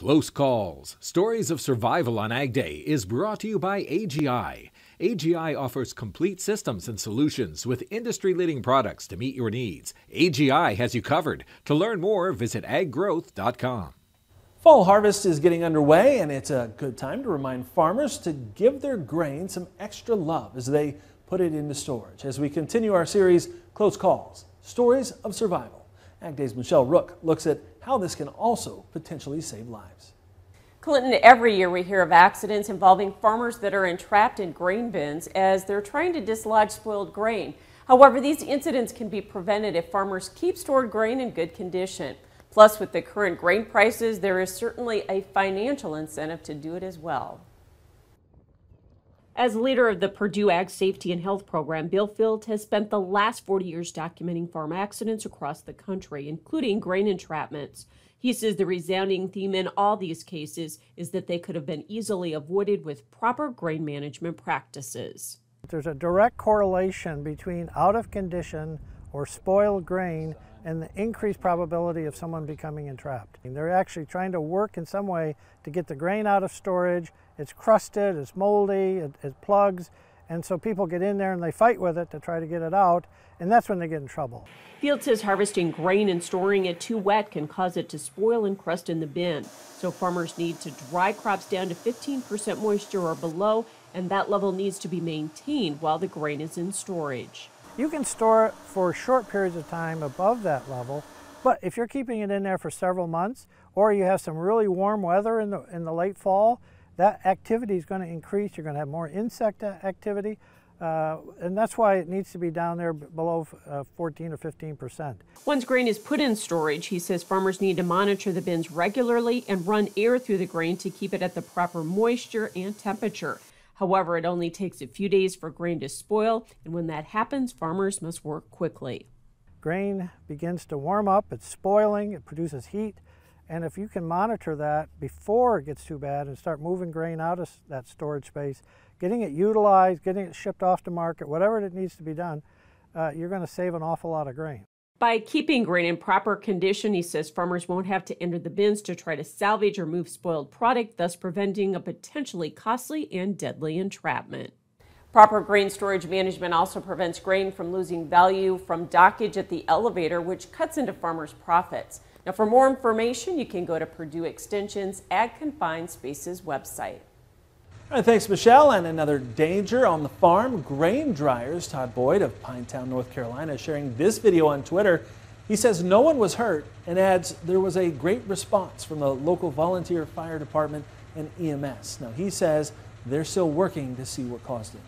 Close Calls, Stories of Survival on AgDay is brought to you by AGI. AGI offers complete systems and solutions with industry-leading products to meet your needs. AGI has you covered. To learn more, visit aggrowth.com. Fall harvest is getting underway, and it's a good time to remind farmers to give their grain some extra love as they put it into storage. As we continue our series, Close Calls, Stories of Survival, AgDay's Michelle Rook looks at how this can also potentially save lives. Clinton, every year we hear of accidents involving farmers that are entrapped in grain bins as they're trying to dislodge spoiled grain. However, these incidents can be prevented if farmers keep stored grain in good condition. Plus, with the current grain prices, there is certainly a financial incentive to do it as well. As leader of the Purdue Ag Safety and Health Program, Bill Field has spent the last 40 years documenting farm accidents across the country, including grain entrapments. He says the resounding theme in all these cases is that they could have been easily avoided with proper grain management practices. There's a direct correlation between out of condition or spoiled grain and the increased probability of someone becoming entrapped. And they're actually trying to work in some way to get the grain out of storage. It's crusted, it's moldy, it plugs, and so people get in there and they fight with it to try to get it out, and that's when they get in trouble. Field says harvesting grain and storing it too wet can cause it to spoil and crust in the bin. So farmers need to dry crops down to 15% moisture or below, and that level needs to be maintained while the grain is in storage. You can store it for short periods of time above that level, but if you're keeping it in there for several months, or you have some really warm weather in the late fall, that activity is going to increase. You're going to have more insect activity, and that's why it needs to be down there below 14 or 15%. Once grain is put in storage, he says farmers need to monitor the bins regularly and run air through the grain to keep it at the proper moisture and temperature. However, it only takes a few days for grain to spoil, and when that happens, farmers must work quickly. Grain begins to warm up, it's spoiling, it produces heat, and if you can monitor that before it gets too bad and start moving grain out of that storage space, getting it utilized, getting it shipped off to market, whatever it needs to be done, you're going to save an awful lot of grain. By keeping grain in proper condition, he says farmers won't have to enter the bins to try to salvage or move spoiled product, thus preventing a potentially costly and deadly entrapment. Proper grain storage management also prevents grain from losing value from dockage at the elevator, which cuts into farmers' profits. Now, for more information, you can go to Purdue Extension's Ag Confined Spaces website. All right, thanks, Michelle. And another danger on the farm, grain dryers. Todd Boyd of Pinetown, North Carolina, sharing this video on Twitter. He says no one was hurt and adds there was a great response from the local volunteer fire department and EMS. Now, he says they're still working to see what caused it.